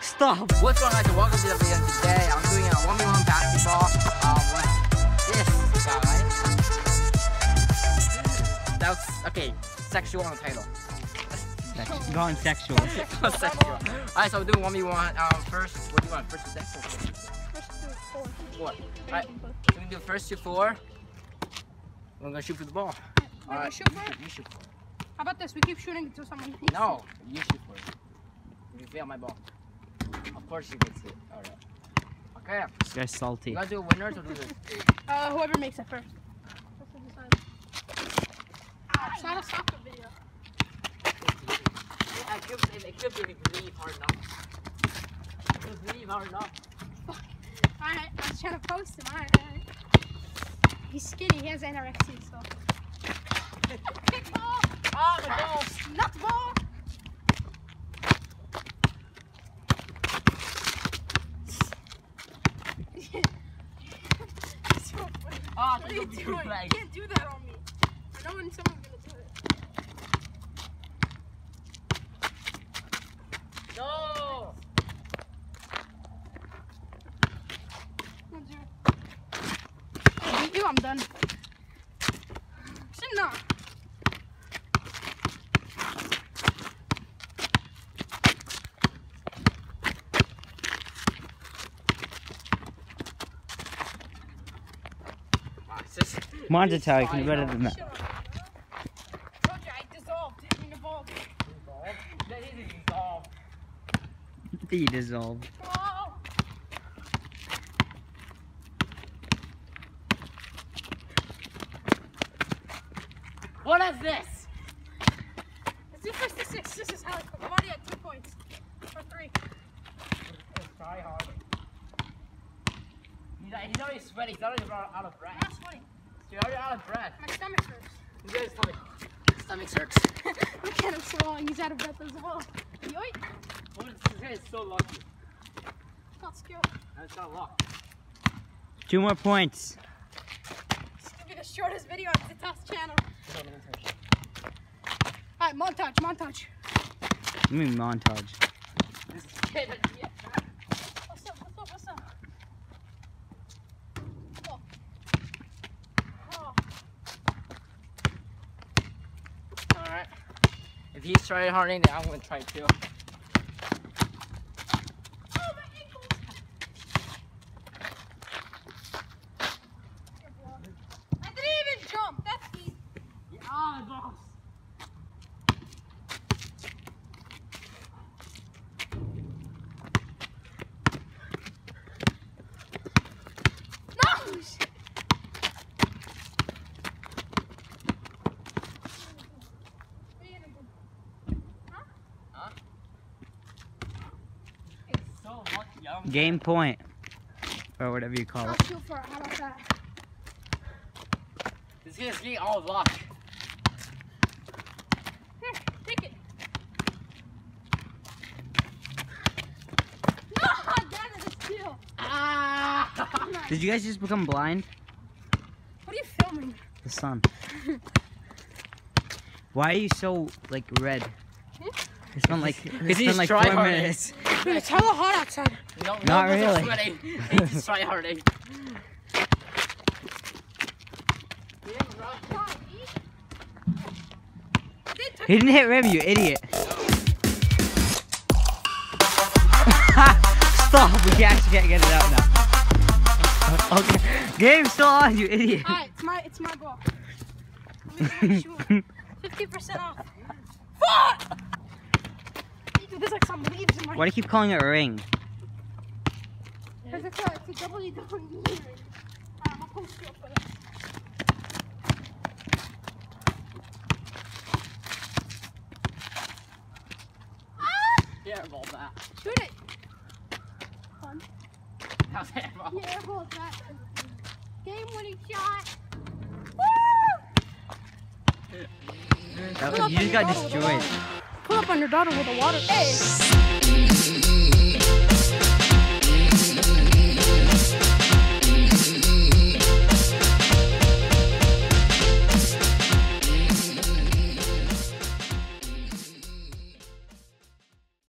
Stop. What's going on? I can welcome to the video today. I'm doing a 1v1 basketball. Yes, alright. That's okay. Sexual on the title. Gone sexual. Gone sexual. Alright, so we're doing 1v1. First, what do you want? First to sexual. First to 4. Alright. So we're gonna do first to 4. We're gonna shoot for the ball. Alright. You shoot for it. How about this? We keep shooting until someone hits. No, you shoot for it. You fail my ball. Of course you gets it. Alright. Okay. This guy's salty. You guys do winners or losers? Whoever makes it first. It's not a soccer video. It could be hard enough. It could hard enough. Fuck. Alright, I was trying to post him. Alright, He's skinny. He has anorexia, so. Kickball! Oh, the ball! Nutball! Oh, what are you doing? You can't do that on me. I know when someone's gonna do it. No! I beat you, I'm done. Shouldn't not. Montatel, you can be better than that. I told you, I dissolved. I mean, evolved. Dissolved? That is dissolved. He dissolved. Oh. What is this? Let's do first to 6. This is how I'm already at 2 points. Or 3. Try hard. He's already sweaty. He's already out of breath. I'm not sweaty. You're already out of breath. My stomach hurts. He's out of stomach. Stomach hurts. Look at him swallowing. He's out of breath as well. Yoink. Oh, this guy is so lucky. Not skilled. That's not luck. 2 more points. This is going to be the shortest video on the Zitoff's channel. Alright, montage, montage. What do you mean montage? This kid is yeah. What's up? If he's trying hard, then I'm gonna try too. Oh, my ankles! I didn't even jump. That's easy. Yeah, boss. No! Shit. Game point, or whatever you call it. This is gonna be all luck. Here, take it. No, that is a steal. Ah! Did you guys just become blind? What are you filming? The sun. Why are you so like red? It's been like, it's been like 4 minutes. Dude, it's hella hot outside. Not really. Sweating. It's try harding. He didn't hit rim, you idiot. Stop, we actually can't get it out now. Okay. Game's still on, you idiot. Alright, it's my ball. 50% off. Fuck! There's like some leaves in my... Why do you keep calling it a ring? Because it's a double-E ring. I'll post you up for this. You airballed that. Shoot it! Fun. That was airball. You airballed that. Game-winning shot. Woo! You just got destroyed. Pull up on your daughter with the water. Hey!